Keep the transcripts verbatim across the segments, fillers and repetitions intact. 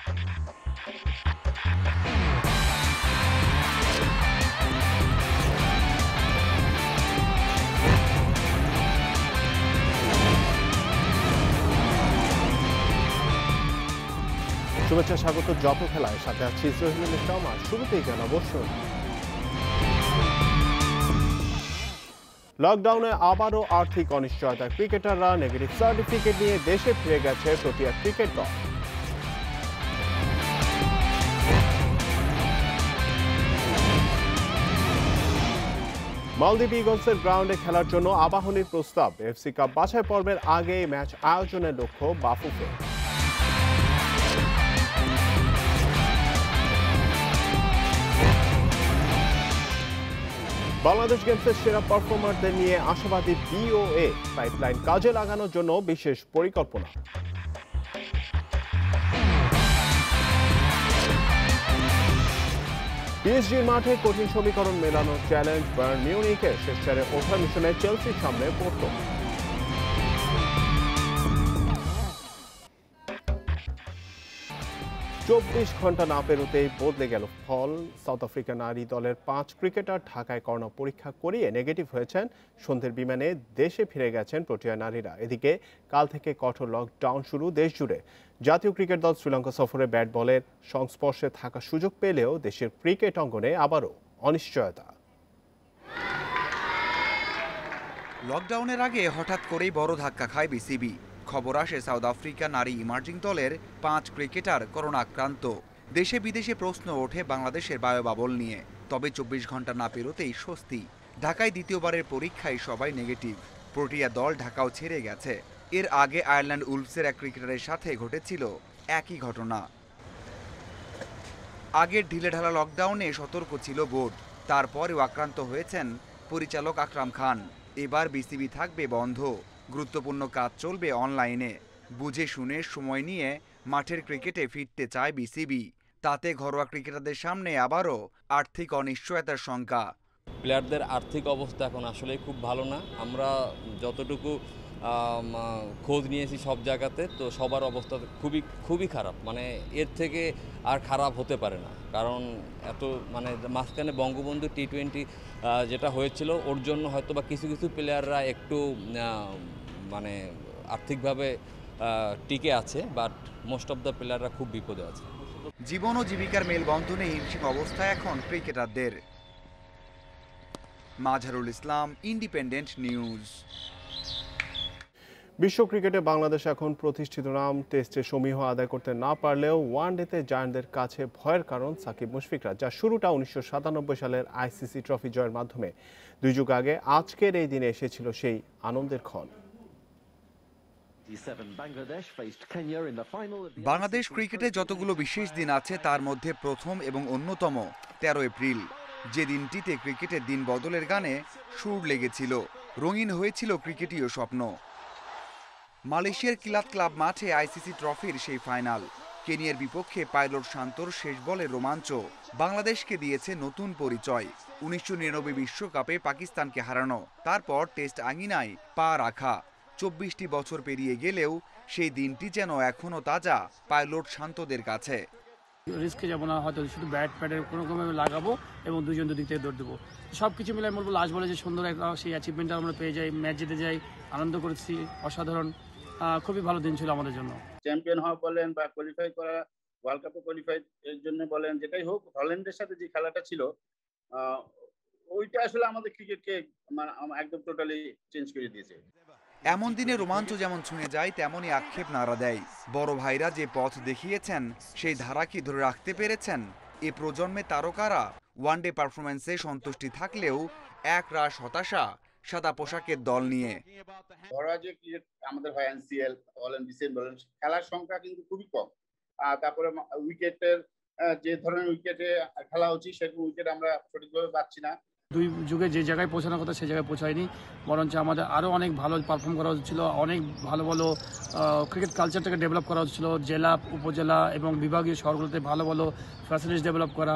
शुभेच्छा स्वागत जप खेलाय साथे आछि जहिनुल इस्लाम आर शुरुतेई जानाबो लकडाउने आबारो आर्थिक अनिश्चयता क्रिकेटाररा नेगेटिव सार्टिफिकेट निये देशे फिरे गेছে প্রোটিয়া क्रिकेट दल मालदीव इगल्सের ग्राउंडে খেলার জন্য আবাহনীর প্রস্তাব এফসি কাপ বাছাই পর্বের আগে ম্যাচ আয়োজনের লক্ষ্য বাফুফে বাংলাদেশ গেমসের সেরা পারফর্মারদের নিয়ে আশাবাদী বিওএ পাইপলাইন কাজে লাগানোর জন্য বিশেষ পরিকল্পনা। পিএসজির মাঠে কঠিন সমীকরণ মেলানো চ্যালেঞ্জ বায়ার্ন মিউনিখের শেষ চারে ওঠার মিশনে চেলসির সামনে পড়তো। চব্বিশ ঘন্টা না পেরোতেই বদলে গেল ফল। সাউথ আফ্রিকা নারী দলের পাঁচ ক্রিকেটার ঢাকায় করোনা পরীক্ষা করিয়ে নেগেটিভ হয়েছেন। সন্ধ্যের বিমানে দেশে ফিরে গেছেন প্রোটিয়া নারীরা। এদিকে কাল থেকে কঠোর লকডাউন শুরু দেশ জুড়ে। জাতীয় ক্রিকেট দল শ্রীলঙ্কা সফরে ব্যাট বলের সংস্পর্শে থাকার সুযোগ পেলেও দেশের ক্রিকেট অঙ্গনে আবারও অনিশ্চয়তা। লকডাউনের আগে হঠাৎ করেই বড় ধাক্কা খায় বিসিবি। খবর আসে সাউথ আফ্রিকা নারী ইমার্জিং দলের পাঁচ ক্রিকেটার করোনা আক্রান্ত। দেশে বিদেশে প্রশ্ন ওঠে বাংলাদেশের বায়ুবাবল নিয়ে। তবে চব্বিশ ঘন্টা না পেরোতেই স্বস্তি, ঢাকায় দ্বিতীয়বারের পরীক্ষায় সবাই নেগেটিভ। প্রোটিয়া দল ঢাকাও ছেড়ে গেছে। এর আগে আয়ারল্যান্ড উলফসের এক ক্রিকেটারের সাথে ঘটেছিল একই ঘটনা। আগের ঢিলেঢালা লকডাউনে সতর্ক ছিল বোর্ড, তারপরেও আক্রান্ত হয়েছেন পরিচালক আকরাম খান। এবার বিসিবি থাকবে বন্ধ, গুরুত্বপূর্ণ কাজ চলবে অনলাইনে। বুঝে শুনে সময় নিয়ে মাঠের ক্রিকেটে ফিরতে চায় বিসিবি। তাতে ঘরোয়া ক্রিকেটারদের সামনে আবারও আর্থিক অনিশ্চয়তার শঙ্কা। প্লেয়ারদের আর্থিক অবস্থা এখন আসলে খুব ভালো না। আমরা যতটুকু খোঁজ নিয়েছি সব জায়গাতে, তো সবার অবস্থা খুবই খুবই খারাপ। মানে এর থেকে আর খারাপ হতে পারে না, কারণ এত মানে মাঝখানে বঙ্গবন্ধু টি টোয়েন্টি যেটা হয়েছিল ওর জন্য হয়তো বা কিছু কিছু প্লেয়াররা একটু মানে আর্থিকভাবে টিকে আছে, বাট মোস্ট অফ দ্য প্লেয়াররা খুব বিপদে আছে। জীবন ও জীবিকার মেলবন্ধনে হিমশিম অবস্থা এখন ক্রিকেটারদের। Mazharul Islam, independent news. বিশ্ব ক্রিকেটে বাংলাদেশ এখন প্রতিষ্ঠিত নাম। টেস্টে সমীহ আদায় করতে না পারলেও ওয়ানডেতে জায়ান্টদের কাছে ভয়ের কারণ সাকিব মুশফিকরা, যা শুরুটা উনিশশো সাতানব্বই সালের আইসিসি ট্রফি জয়ের মাধ্যমে। দুই যুগ আগে আজকের এই দিনে এসেছিল সেই আনন্দের ক্ষণ। বাংলাদেশ ক্রিকেটে যতগুলো বিশেষ দিন আছে তার মধ্যে প্রথম এবং অন্যতম তেরো এপ্রিল, যে দিনটিতে ক্রিকেটের দিন বদলের গানে সুর লেগেছিল, রঙিন হয়েছিল ক্রিকেটীয় স্বপ্ন। মালয়েশিয়ার কিলাত ক্লাব মাঠে আইসিসি ট্রফির সেই ফাইনাল, কেনিয়ার বিপক্ষে পাইলট শান্তর শেষ বলে রোমাঞ্চ বাংলাদেশকে দিয়েছে নতুন পরিচয়। উনিশশো নিরানব্বই বিশ্বকাপে পাকিস্তানকে হারানো, তারপর টেস্ট আঙিনায় পা রাখা। চব্বিশটি বছর পেরিয়ে গেলেও সেই দিনটি যেন এখনও তাজা পাইলট শান্তদের কাছে। রিস্কে যাবো না, হয়তো শুধু ব্যাট প্যাডের কোনোভাবে লাগাবো এবং দুজন দুদিক থেকে দৌড় দেবো। সব কিছু মিলে আমি বলবো লাস্ট বলে যে সুন্দর একটা সেই অ্যাচিভমেন্টটা আমরা পেয়ে যাই, ম্যাচ জিতে যাই, আনন্দ করেছি, অসাধারণ, খুবই ভালো দিন ছিল আমাদের জন্য। চ্যাম্পিয়ন হওয়া বলেন বা কোয়ালিফাই করা, ওয়ার্ল্ড কাপে কোয়ালিফাই এর জন্য বলেন, যেটাই হোক হল্যান্ডের সাথে যে খেলাটা ছিল ওইটা আসলে আমাদের ক্রিকেটকে মানে একদম টোটালি চেঞ্জ করে দিয়েছে। এমন দিনে রোমাঞ্চ যেমন ছুঁয়ে যায়, তেমনই আক্ষেপ নাড়া দেয়। বড় ভাইরা যে পথ দেখিয়েছেন সেই ধারা কি ধরে রাখতে পেরেছেন? এ প্রজন্মে তারকারা ওয়ানডে পারফরমেন্সে সন্তুষ্টি থাকলেও এক রাশ হতাশা সাদা পোশাকের দল নিয়ে। ধরা যে ক্রিকেট আমাদের হয় এনসিএল, অল ইন্ডিয়ান বলেন, খেলার সংখ্যা কিন্তু খুবই কম। আর তারপরে উইকেটের যে ধরনের উইকেটে খেলা উচিত সেরকম উইকেট আমরা সঠিকভাবে পাচ্ছি না। দুই যুগে যে জায়গায় পৌঁছানোর কথা সেই জায়গায় পৌঁছায়নি, বরঞ্চ আমাদের আরও অনেক ভালো পারফর্ম করা উচিত ছিল, অনেক ভালো ভালো ক্রিকেট কালচারটাকে ডেভেলপ করা উচিত ছিল। জেলা, উপজেলা এবং বিভাগীয় শহরগুলোতে ভালো ভালো ফ্যাসিলিটি ডেভেলপ করা,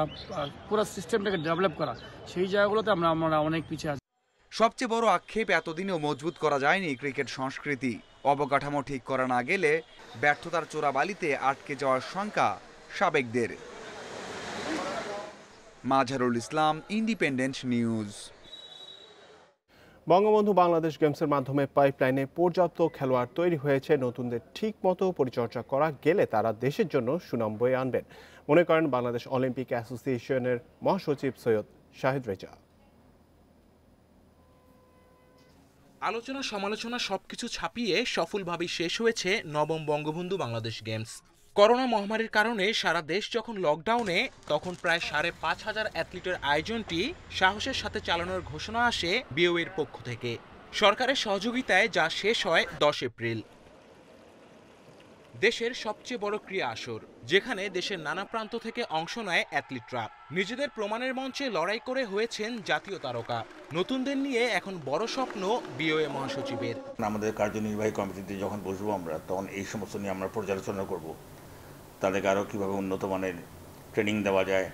পুরো সিস্টেমটাকে ডেভেলপ করা, সেই জায়গাগুলোতে আমরা আমরা অনেক পিছিয়ে আছি। সবচেয়ে বড় আক্ষেপ, এতদিনেও মজবুত করা যায়নি ক্রিকেট সংস্কৃতি। অবকাঠামো ঠিক করা না গেলে ব্যর্থতার চোরাবালিতে আটকে যাওয়ার শঙ্কা সাবেকদের। Mazharul Islam, independent news. বঙ্গবন্ধু বাংলাদেশ গেমসের মাধ্যমে পাইপলাইনে পর্যাপ্ত খেলোয়াড় তৈরি হয়েছে। নতুনদের ঠিকমতো পরিচর্যা করা গেলে তারা দেশের জন্য সুনাম বয়ে আনবেন মনে করেন বাংলাদেশ অলিম্পিক অ্যাসোসিয়েশনের মহাসচিব সৈয়দ শাহিদ রেজা। আলোচনা সমালোচনা সবকিছু ছাপিয়ে সফলভাবে শেষ হয়েছে নবম বঙ্গবন্ধু বাংলাদেশ গেমস। করোনা মহামারীর কারণে সারা দেশ যখন লকডাউনে, তখন প্রায় সাড়ে পাঁচ হাজার অ্যাথলিটের আয়োজনটি সাহসের সাথে চালানোর ঘোষণা আসে বিওএর পক্ষ থেকে সরকারের সহযোগিতায়, যা শেষ হয় দশ এপ্রিল। দেশের সবচেয়ে বড় ক্রীড়া আসর, যেখানে দেশের নানা প্রান্ত থেকে অংশ নেয় অ্যাথলিটরা। নিজেদের প্রমাণের মঞ্চে লড়াই করে হয়েছেন জাতীয় তারকা। নতুনদের নিয়ে এখন বড় স্বপ্ন বিওএ মহাসচিবের। আমাদের কার্যনির্বাহী কমিটিতে যখন বসবো আমরা, তখন এই সমস্ত নিয়ে আমরা পর্যালোচনা করব। তাদেরকে আরও কীভাবে উন্নত মানের ট্রেনিং দেওয়া যায়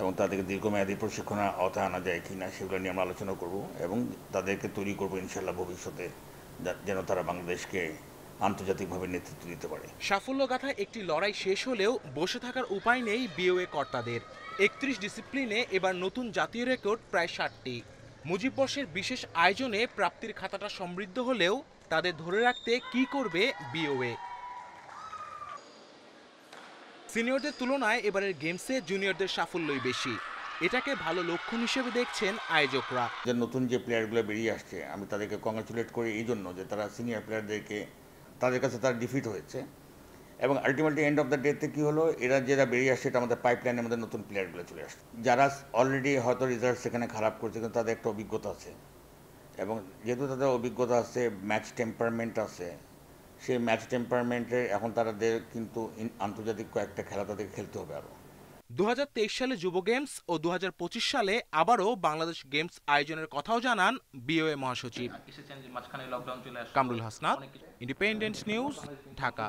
এবং তাদেরকে দীর্ঘমেয়াদী প্রশিক্ষণে আওতা আনা যায় কিনা, সেগুলো নিয়ে আমরা আলোচনা করব এবং তাদেরকে তৈরি করবো ইনশাল্লাহ ভবিষ্যতে, যেন তারা বাংলাদেশকে আন্তর্জাতিকভাবে নেতৃত্ব দিতে পারে। সাফল্যগাথা একটি লড়াই শেষ হলেও বসে থাকার উপায় নেই বিওএ কর্তাদের। একত্রিশ ডিসিপ্লিনে এবার নতুন জাতীয় রেকর্ড প্রায় ষাটটি। মুজিব বর্ষের বিশেষ আয়োজনে প্রাপ্তির খাতাটা সমৃদ্ধ হলেও তাদের ধরে রাখতে কি করবে বিওএ? সিনিয়রদের তুলনায় এবারের গেমসে জুনিয়রদের সাফল্যই বেশি, এটাকে ভালো লক্ষণ হিসেবে দেখছেন আয়োজকরা। যে নতুন যে প্লেয়ারগুলো বেরিয়ে আসছে, আমি তাদেরকে কংগ্রাচুলেট করি এই জন্য যে তারা সিনিয়র প্লেয়ারদেরকে, তাদের কাছে তারা ডিফিট হয়েছে এবং আলটিমেটলি এন্ড অফ দ্য ডেতে কী হলো, এরা যেটা বেরিয়ে আসছে এটা আমাদের পাইপলাইনের মধ্যে নতুন প্লেয়ারগুলো চলে আসছে, যারা অলরেডি হয়তো রেজাল্ট সেখানে খারাপ করছে, কিন্তু তাদের একটা অভিজ্ঞতা আছে এবং যেহেতু তাদের অভিজ্ঞতা আছে, ম্যাচ টেম্পারমেন্ট আছে, সেই ম্যাচ টেম্পারমেন্টে এখন তাদের কিন্তু আন্তর্জাতিক কয়েকটা খেলা তাদেরকে খেলতে হবে আরও। দু হাজার তেইশ সালে যুব গেমস ও দু হাজার পঁচিশ সালে আবারও বাংলাদেশ গেমস আয়োজনের কথাও জানান বিওএ মহাসচিব। Kamrul Hasnat, independent news, Dhaka.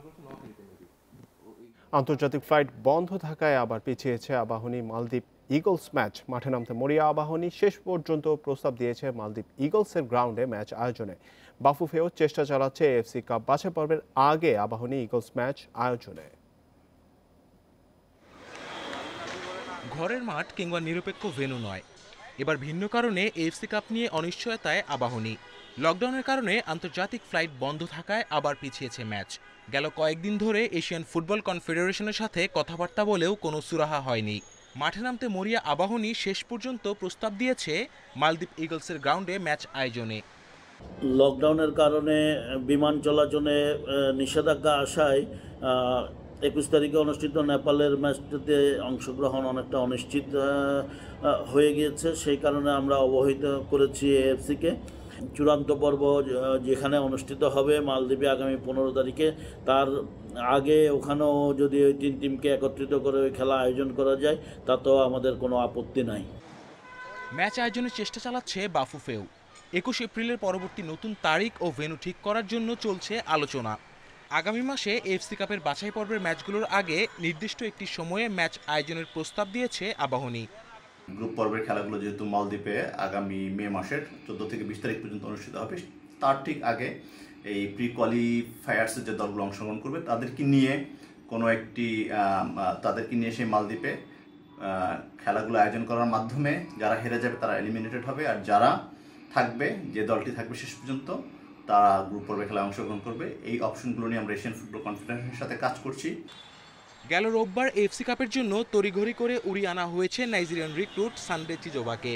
আন্তর্জাতিক ফ্লাইট বন্ধ থাকায় আবার পিছিয়েছে আবাহনী মালদ্বীপ ইগলস ম্যাচ। মাঠে নামতে মরিয়া আবাহনী শেষ পর্যন্ত প্রস্তাব দিয়েছে মালদ্বীপ ইগলসের গ্রাউন্ডে ম্যাচ আয়োজনে। বাফুফেও চেষ্টা চালাচ্ছে এফসি কাপ বাছাই পর্বের আগে আবাহনী ইগলস ম্যাচ আয়োজনে। ঘরের মাঠ কিংবা নিরপেক্ষ ভেন্যু নয়, এবার ভিন্ন কারণে এফসি কাপ নিয়ে অনিশ্চয়তায় আবাহনী। লকডাউনের কারণে আন্তর্জাতিক ফ্লাইট বন্ধ থাকায় আবার পিছিয়েছে ম্যাচ। গেল কয়েকদিন ধরে এশিয়ান ফুটবল কনফেডারেশনের সাথে কথাবার্তা বলেও কোনো সুরাহা হয়নি। মাঠে নামতে মরিয়া আবাহনী শেষ পর্যন্ত প্রস্তাব দিয়েছে মালদ্বীপ ইগলসের গ্রাউন্ডে ম্যাচ আয়োজনে। লকডাউনের কারণে বিমান চলাচলে নিষেধাজ্ঞা আসায় একুশ তারিখে অনুষ্ঠিত নেপালের ম্যাচটিতে অংশগ্রহণ অনেকটা অনিশ্চিত হয়ে গিয়েছে। সেই কারণে আমরা অবহিত করেছি এএফসিকে। চূড়ান্ত পর্ব যেখানে অনুষ্ঠিত হবে মালদ্বীপে আগামী পনেরো তারিখে, তার আগে ওখানেও যদি ওই তিন টিমকে একত্রিত করে ওই খেলা আয়োজন করা যায়, তাতেও আমাদের কোনো আপত্তি নাই। ম্যাচ আয়োজনের চেষ্টা চালাচ্ছে বাফুফেও। একুশ এপ্রিলের পরবর্তী নতুন তারিখ ও ভেন্যু ঠিক করার জন্য চলছে আলোচনা। আগামী মাসে এফসি কাপের বাছাই পর্বের ম্যাচগুলোর আগে নির্দিষ্ট একটি সময়ে ম্যাচ আয়োজনের প্রস্তাব দিয়েছে আবাহনী। গ্রুপ পর্বের খেলাগুলো যেহেতু মালদ্বীপে আগামী মে মাসের চোদ্দ থেকে বিশ তারিখ পর্যন্ত অনুষ্ঠিত হবে, তার ঠিক আগে এই প্রি কোয়ালিফায়ার্সের যে দলগুলো অংশগ্রহণ করবে তাদেরকে নিয়ে কোনো একটি তাদেরকে নিয়ে সেই মালদ্বীপে খেলাগুলো আয়োজন করার মাধ্যমে যারা হেরে যাবে তারা এলিমিনেটেড হবে, আর যারা থাকবে, যে দলটি থাকবে শেষ পর্যন্ত, তারা গ্রুপ পর্বে খেলায় অংশগ্রহণ করবে। এই অপশনগুলো নিয়ে আমরা এশিয়ান ফুটবল কনফেডারেশনের সাথে কাজ করছি। গেল রোববার এফসি কাপের জন্য তড়িঘড়ি করে উড়িয়ে আনা হয়েছে নাইজেরিয়ান রিক্রুট সানডে চিজোবাকে।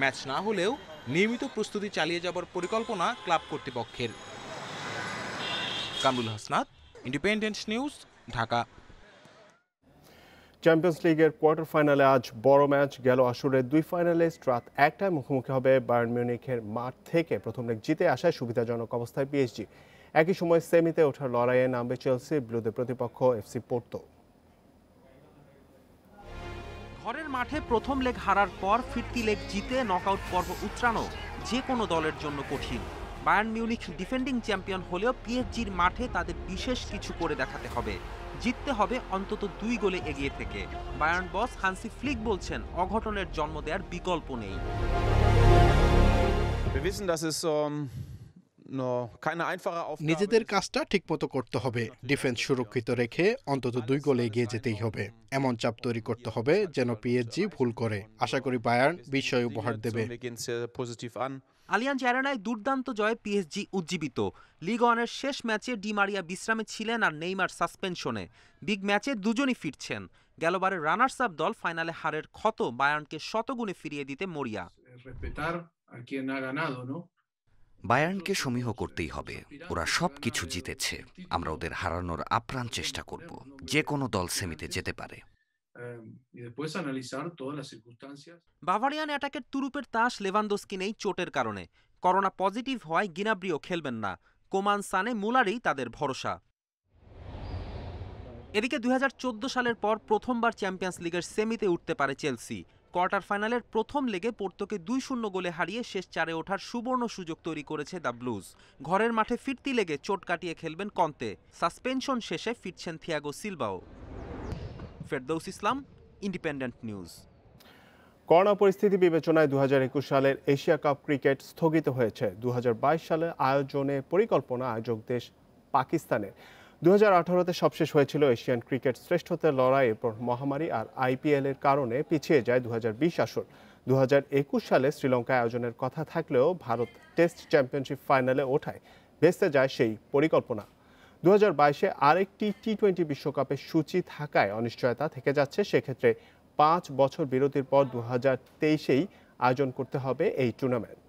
ম্যাচ না হলেও নিয়মিত প্রস্তুতি চালিয়ে যাবার পরিকল্পনা ক্লাব কর্তৃপক্ষের। Kamrul Hasnat, independent news, Dhaka. Champions লিগের কোয়ার্টার ফাইনালে আজ বড় ম্যাচ। গেল আসরের দুই ফাইনালিস্ট রাত একটায় মুখোমুখি হবে। বায়ার্ন মিউনিখের মাঠ থেকে প্রথম লেগ জিতে আসায় সুবিধাজনক অবস্থায় পিএসজি। একই সময় সেমিতে ওঠার লড়াইয়ে নামবে চেলসি বিরুদ্ধে প্রতিপক্ষ এফসি পোর্তো। ঘরের মাঠে প্রথম লেগ হারার পর ফিরতি লেগ জিতে নকআউট পর্ব উতরানো যে কোনো দলের জন্য কঠিন। বায়ার্ন মিউনিখ ডিফেন্ডিং চ্যাম্পিয়ন হলেও পিএসজির মাঠে তাদের বিশেষ কিছু করে দেখাতে হবে। জিততে হবে অন্তত দুই গোলে এগিয়ে থেকে। বায়ার্ন বস হান্সি ফ্লিক বলছেন অঘটনের জন্ম দেওয়ার বিকল্প নেই। নিজেদের কাজটা ঠিকমতো করতে হবে, ডিফেন্স সুরক্ষিত রেখে অন্তত দুই গোলে এগিয়ে যেতেই হবে। এমন চাপ তৈরি করতে হবে যেন পিএসজি ভুল করে। আশা করি বায়ার্ন বিস্ময় উপহার দেবে। আলিয়াঞ্জ অ্যারেনায় দুর্দান্ত জয়ে পিএসজি উজ্জীবিত। লিগ ওয়ানের শেষ ম্যাচে ডি মারিয়া বিশ্রামে ছিলেন আর নেইমার সাসপেনশনে। বিগ ম্যাচে দুজনই ফিরছেন। গেলবারের রানার্স আপ দল ফাইনালে হারের ক্ষত বায়ার্নকে শতগুণে ফিরিয়ে দিতে মরিয়া। বায়ার্নকে সমীহ করতেই হবে, ওরা সবকিছু জিতেছে। আমরা ওদের হারানোর আপ্রাণ চেষ্টা করব। যে কোনো দল সেমিতে যেতে পারে। বাভারিয়ান অ্যাটাকের তুরুপের তাস লেভানডোস্কি নেই চোটের কারণে। করোনা পজিটিভ হওয়ায় গিনাব্রিও খেলবেন না। কোমান, সানে, মুলারই তাদের ভরসা। এদিকে দুই হাজার চোদ্দ সালের পর প্রথমবার চ্যাম্পিয়ন্স লিগের সেমিতে উঠতে পারে চেলসি। কোয়ার্টার ফাইনালের প্রথম লেগে পোর্তোকে দুই শূন্য গোলে হারিয়ে শেষ চারে ওঠার সুবর্ণ সুযোগ তৈরি করেছে দ্য ব্লুজ। ঘরের মাঠে ফিরতি লেগে চোট কাটিয়ে খেলবেন কন্তে। সাসপেনশন শেষে ফিরছেন থিয়াগো সিলভাও। Ferdous Islam, independent news. Corona পরিস্থিতি বিবেচনায় দু হাজার একুশ সালের এশিয়া কাপ ক্রিকেট স্থগিত হয়েছে। দু হাজার বাইশ সালে আয়োজনে পরিকল্পনা আয়োজক দেশ পাকিস্তানের। দু হাজার আঠারোতে সবশেষ হয়েছিল এশিয়ান ক্রিকেট শ্রেষ্ঠত্বের লড়াই। এরপর মহামারী আর আইপিএল এর কারণে পিছিয়ে যায় দু হাজার বিশ আসর। দু হাজার একুশ সালে শ্রীলঙ্কায় আয়োজনের কথা থাকলেও ভারত টেস্ট চ্যাম্পিয়নশিপ ফাইনালে ওঠায় ভেস্তে যায় সেই পরিকল্পনা। দু হাজার বাইশে আরেকটি টি টোয়েন্টি বিশ্বকাপের সূচি থাকায় অনিশ্চয়তা থেকে যাচ্ছে। সেক্ষেত্রে পাঁচ বছর বিরতির পর দু হাজার তেইশেই আয়োজন করতে হবে এই টুর্নামেন্ট।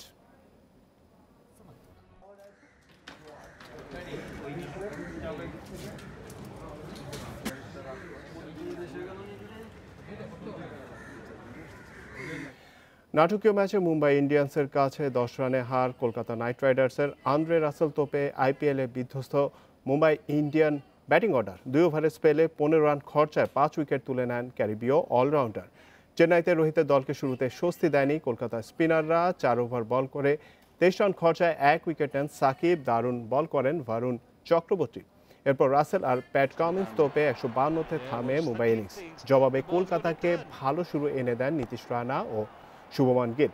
নাটকীয় ম্যাচে মুম্বাই ইন্ডিয়ান্সের কাছে দশ রানে হার। কলকাতা নাইট রাইডার্সের আন্দ্রে রাসেল তোপে আইপিএলে বিধ্বস্ত মুম্বাই ইন্ডিয়ান ব্যাটিং অর্ডার। দুই ওভারের স্পেলে পনেরো রান খরচায় পাঁচ উইকেট তুলে নেন ক্যারিবীয় অলরাউন্ডার। চেন্নাইতে রোহিতের দলকে শুরুতে স্বস্তি দেয়নি কলকাতার স্পিনাররা। চার ওভার বল করে তেইশ রান খরচায় এক উইকেট নেন সাকিব। দারুণ বল করেন ভারুণ চক্রবর্তী। এরপর রাসেল আর প্যাট কামিন্স তোপে একশো বান্নতে থামে মুম্বাই ইনিংস। জবাবে কলকাতাকে ভালো শুরু এনে দেন নীতিশ রানা ও শুভমান গিল।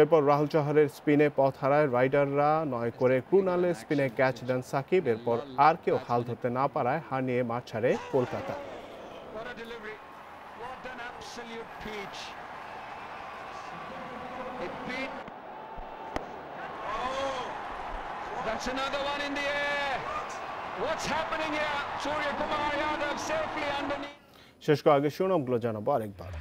এরপর রাহুল চৌহানের স্পিনে পথ হারায় রাইডাররা। নয় করে ক্রুনালের স্পিনে ক্যাচ দেন সাকিব। এরপর আর কেউ হাল ধরতে না পারায় হার নিয়ে মাঠ ছাড়ে কলকাতা। শেষ করার আগে শিরোনামগুলো জানাবো আরেকবার।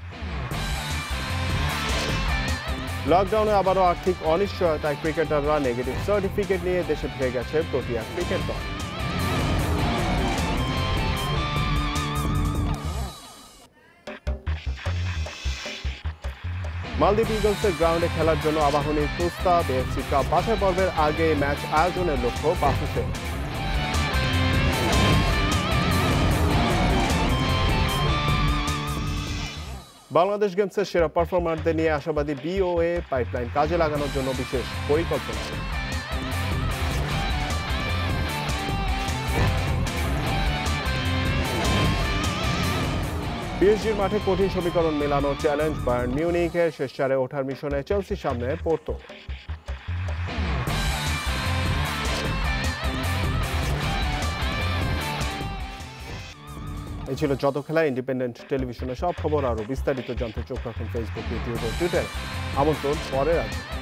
লকডাউনে আবারও আর্থিক অনিশ্চয়তায় ক্রিকেটাররা নেগেটিভ সার্টিফিকেট নিয়ে দেশে ফিরে গেছে প্রোটিয়া ক্রিকেট দল। মালদ্বীপ ইগলসের গ্রাউন্ডে খেলার জন্য আবাহনীর প্রস্তাব। এএফসি কাপ বাছাই পর্বের আগে ম্যাচ আয়োজনের লক্ষ্য বাফুফের। বাংলাদেশ গেমসের সেরা পারফর্মারদের নিয়ে আশাবাদী বিওএ। পাইপলাইন কাজে লাগানোর জন্য বিশেষ পরিকল্পনা। পিএসজির মাঠে কঠিন সমীকরণ মেলানোর চ্যালেঞ্জ। বায়ার্ন মিউনিখের শেষ চারে ওঠার মিশনে চেলসির সামনে পড়তো। এই ছিল যত খেলা। ইন্ডিপেন্ডেন্ট টেলিভিশনে সব খবর। আরও বিস্তারিত জানতে চোখ রাখুন ফেসবুক, ইউটিউব ও টুইটারে। আমন্ত্রণ পরে রাখুন।